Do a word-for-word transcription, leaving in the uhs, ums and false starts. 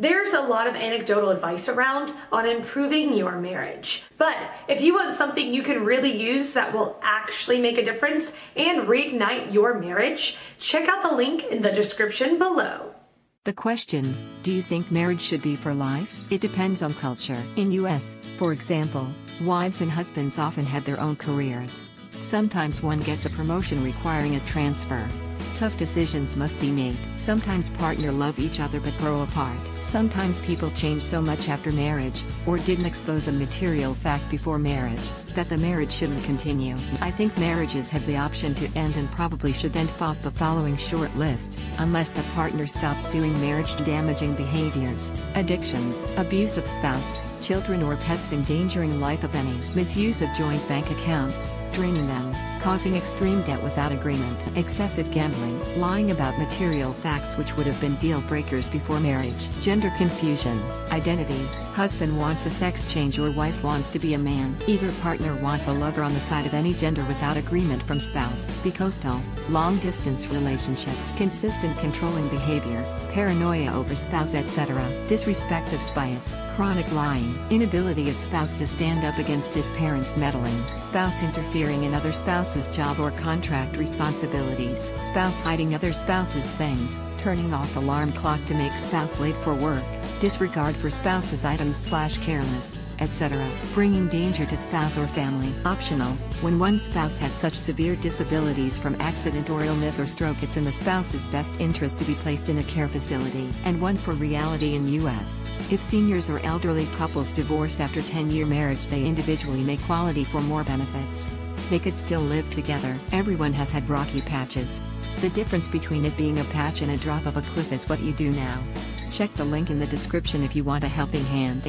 There's a lot of anecdotal advice around on improving your marriage, but if you want something you can really use that will actually make a difference and reignite your marriage, check out the link in the description below. The question, do you think marriage should be for life? It depends on culture. In U S, for example, wives and husbands often have their own careers. Sometimes one gets a promotion requiring a transfer. Tough decisions must be made. Sometimes partners love each other but grow apart. Sometimes people change so much after marriage, or didn't expose a material fact before marriage, that the marriage shouldn't continue. I think marriages have the option to end and probably should end off the following short list, unless the partner stops doing marriage-damaging behaviors, addictions, abuse of spouse, children or pets endangering life of any, misuse of joint bank accounts, draining them, causing extreme debt without agreement, excessive gambling, lying about material facts which would have been deal breakers before marriage, gender confusion, identity, husband wants a sex change or wife wants to be a man, either partner wants a lover on the side of any gender without agreement from spouse, bicoastal, long-distance relationship, consistent controlling behavior, paranoia over spouse et cetera, disrespect of spouse, chronic lying, inability of spouse to stand up against his parents meddling, spouse interfering in other spouse's job or contract responsibilities, spouse hiding other spouse's things, turning off alarm clock to make spouse late for work, disregard for spouse's items slash careless, et cetera, bringing danger to spouse or family. Optional, when one spouse has such severe disabilities from accident or illness or stroke, it's in the spouse's best interest to be placed in a care facility. And one for reality in U S. If seniors or elderly couples divorce after ten-year marriage, they individually may qualify for more benefits. They could still live together. Everyone has had rocky patches. The difference between it being a patch and a drop of a cliff is what you do now. Check the link in the description if you want a helping hand.